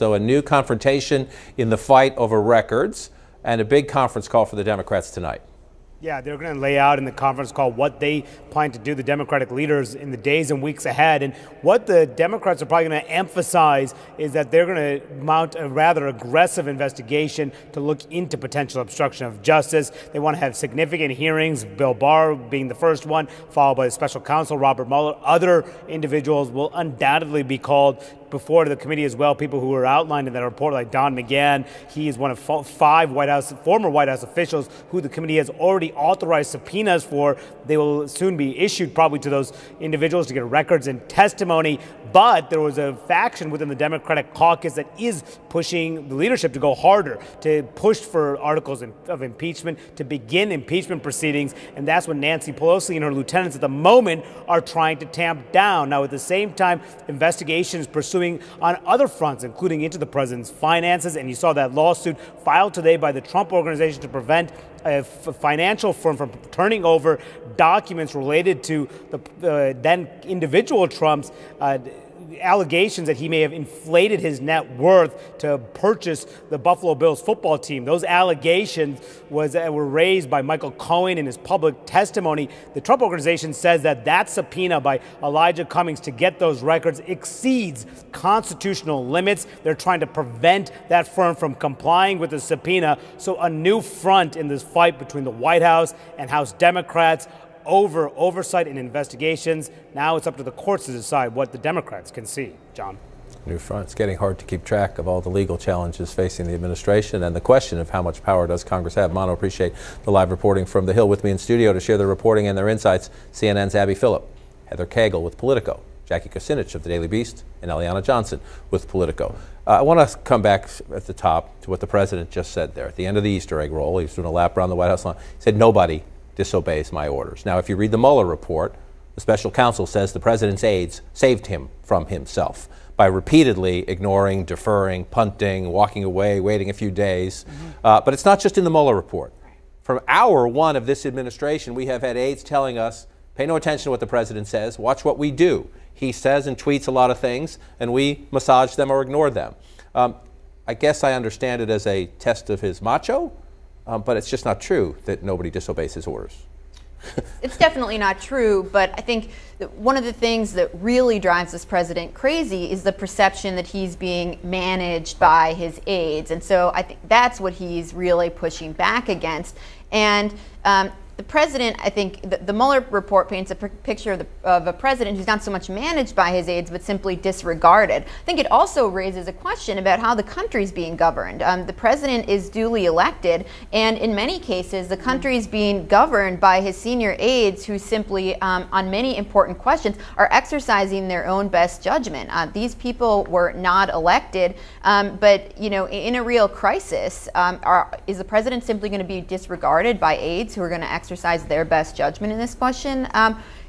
So a new confrontation in the fight over records and a big conference call for the Democrats tonight. Yeah, they're going to lay out in the conference call what they plan to do, the Democratic leaders, in the days and weeks ahead. And what the Democrats are probably going to emphasize is that they're going to mount a rather aggressive investigation to look into potential obstruction of justice. They want to have significant hearings, Bill Barr being the first one, followed by the special counsel, Robert Mueller. Other individuals will undoubtedly be called before the committee as well, people who were outlined in that report, like Don McGahn. He is one of five former White House officials who the committee has already authorized subpoenas for. They will soon be issued probably to those individuals to get records and testimony. But there was a faction within the Democratic caucus that is pushing the leadership to go harder, to push for articles of impeachment, to begin impeachment proceedings. And that's what Nancy Pelosi and her lieutenants at the moment are trying to tamp down. Now, at the same time, investigations pursuing on other fronts, including into the president's finances. And you saw that lawsuit filed today by the Trump Organization to prevent a financial firm from turning over documents related to the then individual Trump's allegations that he may have inflated his net worth to purchase the Buffalo Bills football team. Those allegations were raised by Michael Cohen in his public testimony. The Trump Organization says that that subpoena by Elijah Cummings to get those records exceeds constitutional limits. They're trying to prevent that firm from complying with the subpoena. So a new front in this fight between the White House and House Democrats over oversight and investigations. Now it's up to the courts to decide what the Democrats can see. John. New front. It's getting hard to keep track of all the legal challenges facing the administration and the question of how much power does Congress have. Mono, appreciate the live reporting from the Hill. With me in studio to share their reporting and their insights, CNN's Abby Phillip, Heather Kagel with Politico, Jackie Kucinich of the Daily Beast, and Eliana Johnson with Politico. I want to come back at the top to what the president just said there. At the end of the Easter egg roll, he was doing a lap around the White House lawn. He said, nobody disobeys my orders. Now, if you read the Mueller report, the special counsel says the president's aides saved him from himself by repeatedly ignoring, deferring, punting, walking away, waiting a few days. But it's not just in the Mueller report. From hour one of this administration, we have had aides telling us, pay no attention to what the president says, watch what we do. He says and tweets a lot of things, and we massage them or ignore them. I guess I understand it as a test of his macho. But it's just not true that nobody disobeys his orders. It's definitely not true, but I think that one of the things that really drives this president crazy is the perception that he's being managed by his aides. And so I think that's what he's really pushing back against. And the president, I think the Mueller report paints a picture of a president who's not so much managed by his aides, but simply disregarded. I think it also raises a question about how the country's being governed. The president is duly elected, and in many cases, the country's being governed by his senior aides who simply, on many important questions, are exercising their own best judgment. These people were not elected, but you know, in a real crisis, is the president simply going to be disregarded by aides who are going to exercise their best judgment in this question?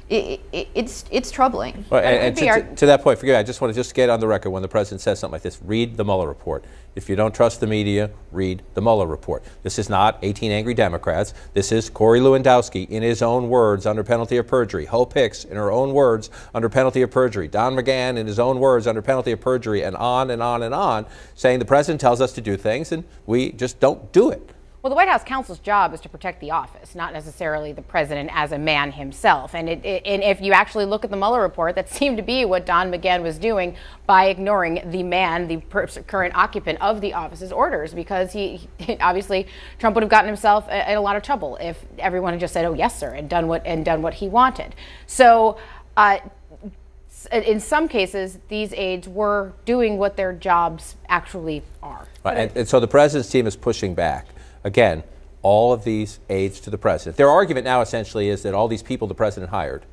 It's troubling. Well, and to that point, forgive me, I just want to get on the record when the president says something like this, read the Mueller report. If you don't trust the media, read the Mueller report. This is not 18 angry Democrats. This is Corey Lewandowski in his own words under penalty of perjury. Hope Hicks in her own words under penalty of perjury. Don McGahn in his own words under penalty of perjury, and on and on and on, saying the president tells us to do things and we just don't do it. Well, the White House counsel's job is to protect the office, not necessarily the president as a man himself. And, and if you actually look at the Mueller report, that seemed to be what Don McGahn was doing by ignoring the man, the current occupant of the office's orders, because he obviously Trump would have gotten himself in a lot of trouble if everyone had just said, "Oh yes, sir," and done what he wanted. So, in some cases, these aides were doing what their jobs actually are. And so the president's team is pushing back. Again, all of these aides to the president. Their argument now essentially is that all these people the president hired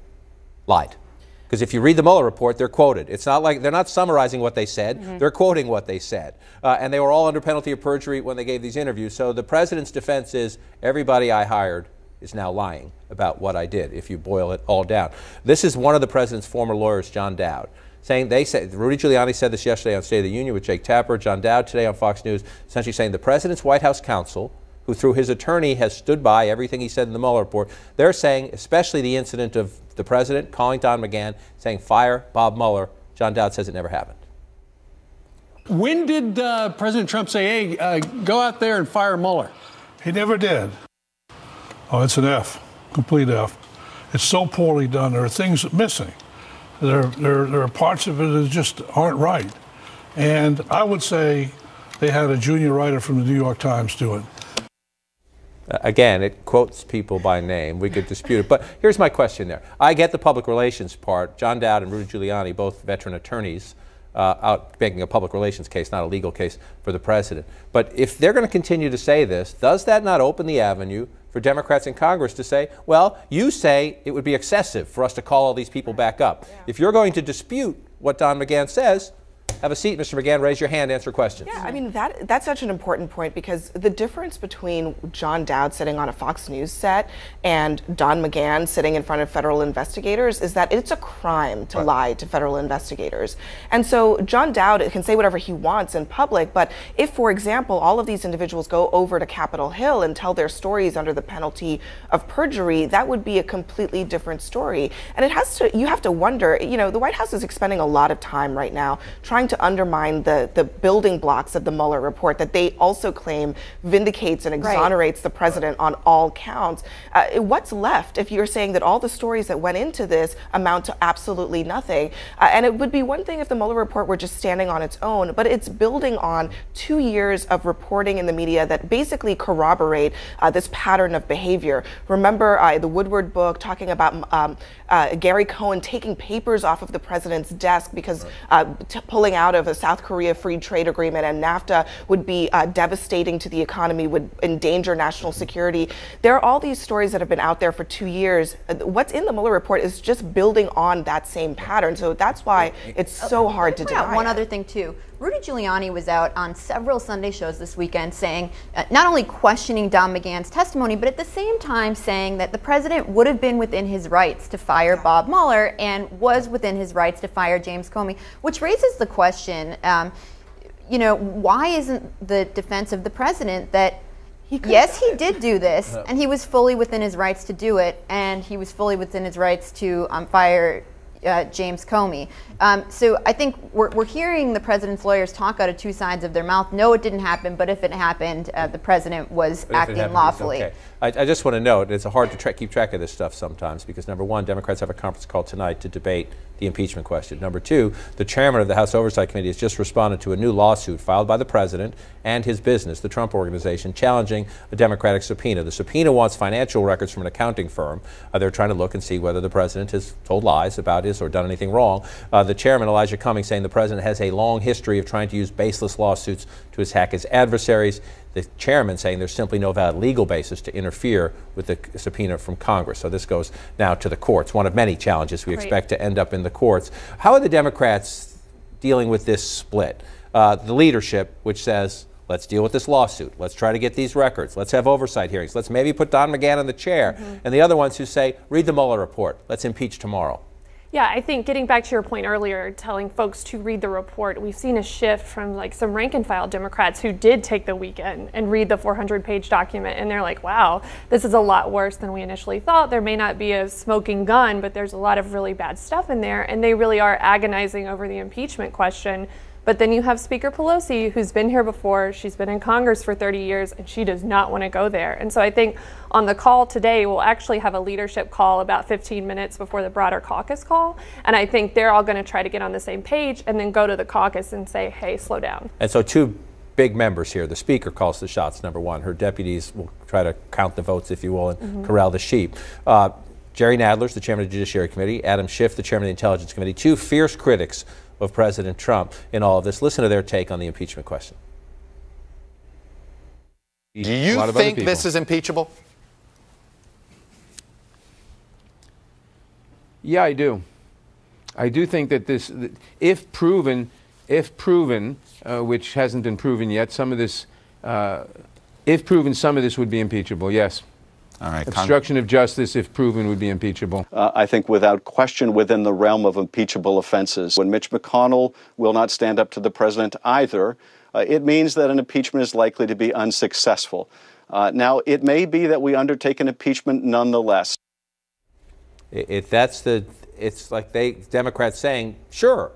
lied. Because if you read the Mueller report, they're quoted. It's not like they're not summarizing what they said. They're quoting what they said. And they were all under penalty of perjury when they gave these interviews. So the president's defense is everybody I hired is now lying about what I did, if you boil it all down. This is one of the president's former lawyers, John Dowd, saying Rudy Giuliani said this yesterday on State of the Union with Jake Tapper, John Dowd today on Fox News, essentially saying the president's White House counsel, who through his attorney has stood by everything he said in the Mueller report, they're saying, especially the incident of the president calling Don McGahn, saying fire Bob Mueller, John Dowd says it never happened. When did President Trump say, hey, go out there and fire Mueller? He never did. Oh, it's an F, complete F. It's so poorly done. There are things missing. There are parts of it that just aren't right. And I would say they had a junior writer from the New York Times do it. Again, it quotes people by name. We could dispute it. But here's my question there. I get the public relations part. John Dowd and Rudy Giuliani, both veteran attorneys, out making a public relations case, not a legal case, for the president. But if they're going to continue to say this, does that not open the avenue for Democrats in Congress to say, well, you say it would be excessive for us to call all these people back up. Yeah. If you're going to dispute what Don McGahn says, have a seat, Mr. McGahn, raise your hand, answer questions. Yeah, I mean, that's such an important point, because the difference between John Dowd sitting on a Fox News set and Don McGahn sitting in front of federal investigators is that it's a crime to lie to federal investigators. And so John Dowd can say whatever he wants in public, but if, for example, all of these individuals go over to Capitol Hill and tell their stories under the penalty of perjury, that would be a completely different story. And it has to, you have to wonder, you know, the White House is expending a lot of time right now trying to undermine the building blocks of the Mueller report that they also claim vindicates and exonerates the president on all counts. What's left if you're saying that all the stories that went into this amount to absolutely nothing? And it would be one thing if the Mueller report were just standing on its own, but it's building on 2 years of reporting in the media that basically corroborate this pattern of behavior. Remember the Woodward book talking about Gary Cohen taking papers off of the president's desk because pulling out of a South Korea free trade agreement and NAFTA would be devastating to the economy, would endanger national security. There are all these stories that have been out there for 2 years. What's in the Mueller report is just building on that same pattern. So that's why it's so hard to deny. One other thing, too. Rudy Giuliani was out on several Sunday shows this weekend saying, not only questioning Don McGahn's testimony, but at the same time saying that the president would have been within his rights to fire Bob Mueller and was within his rights to fire James Comey, which raises the question, you know, why isn't the defense of the president that, yes, he did do this, and he was fully within his rights to do it, and he was fully within his rights to fire James Comey. So I think we're hearing the president's lawyers talk out of two sides of their mouth. No, it didn't happen, but if it happened, the president was acting lawfully. Okay. I just want to note, it's hard to keep track of this stuff sometimes because, number one, Democrats have a conference call tonight to debate the impeachment question. Number two, the chairman of the House Oversight Committee has just responded to a new lawsuit filed by the president and his business, the Trump Organization, challenging a Democratic subpoena. The subpoena wants financial records from an accounting firm. They're trying to look and see whether the president has told lies about his or done anything wrong. The chairman, Elijah Cummings, saying the president has a long history of trying to use baseless lawsuits to attack his adversaries. The chairman saying there's simply no valid legal basis to interfere with the subpoena from Congress. So this goes now to the courts, one of many challenges we expect to end up in the courts. How are the Democrats dealing with this split? The leadership, which says, let's deal with this lawsuit. Let's try to get these records. Let's have oversight hearings. Let's maybe put Don McGahn in the chair. And the other ones who say, read the Mueller report. Let's impeach tomorrow. Yeah, I think getting back to your point earlier, telling folks to read the report, we've seen a shift from like some rank and file Democrats who did take the weekend and read the 400-page document, and they're like, wow, this is a lot worse than we initially thought. There may not be a smoking gun, but there's a lot of really bad stuff in there, and they really are agonizing over the impeachment question. But then you have Speaker Pelosi, who's been here before. She's been in Congress for 30 years, and she does not want to go there. And so I think on the call today, we'll actually have a leadership call about 15 minutes before the broader caucus call. And I think they're all going to try to get on the same page and then go to the caucus and say, hey, slow down. And so two big members here. The Speaker calls the shots, number one. Her deputies will try to count the votes, if you will, and corral the sheep. Jerry Nadler, the chairman of the Judiciary Committee, Adam Schiff, the chairman of the Intelligence Committee, two fierce critics of President Trump in all of this. Listen to their take on the impeachment question. Do you think this is impeachable? Yeah, I do. I do think that this, if proven, which hasn't been proven yet, some of this, if proven, some of this would be impeachable, yes. All right, obstruction of justice, if proven, would be impeachable. I think without question within the realm of impeachable offenses. When Mitch McConnell will not stand up to the president either, it means that an impeachment is likely to be unsuccessful. Now, it may be that we undertake an impeachment nonetheless. It's like Democrats saying, sure,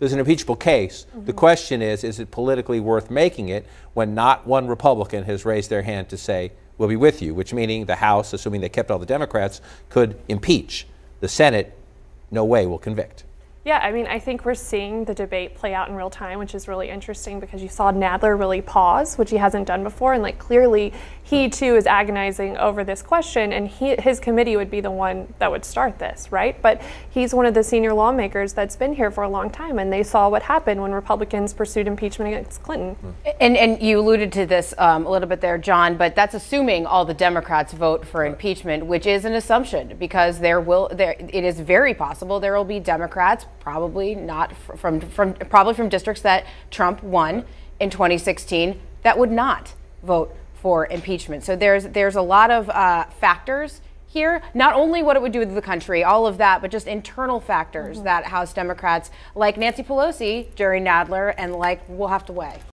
There's an impeachable case. Mm-hmm. The question is it politically worth making it when not one Republican has raised their hand to say, we'll be with you, which meaning the House, assuming they kept all the Democrats, could impeach. The Senate, no way, will convict. Yeah, I mean, I think we're seeing the debate play out in real time, which is really interesting because you saw Nadler really pause, which he hasn't done before. And like clearly he too is agonizing over this question, and his committee would be the one that would start this, right? But he's one of the senior lawmakers that's been here for a long time, and they saw what happened when Republicans pursued impeachment against Clinton. And you alluded to this a little bit there, John, but that's assuming all the Democrats vote for impeachment, which is an assumption because it is very possible there will be Democrats, probably not from districts that Trump won in 2016, that would not vote for impeachment. So there's a lot of factors here, not only what it would do to the country, all of that, but just internal factors that House Democrats like Nancy Pelosi, Jerry Nadler, and like we'll have to weigh.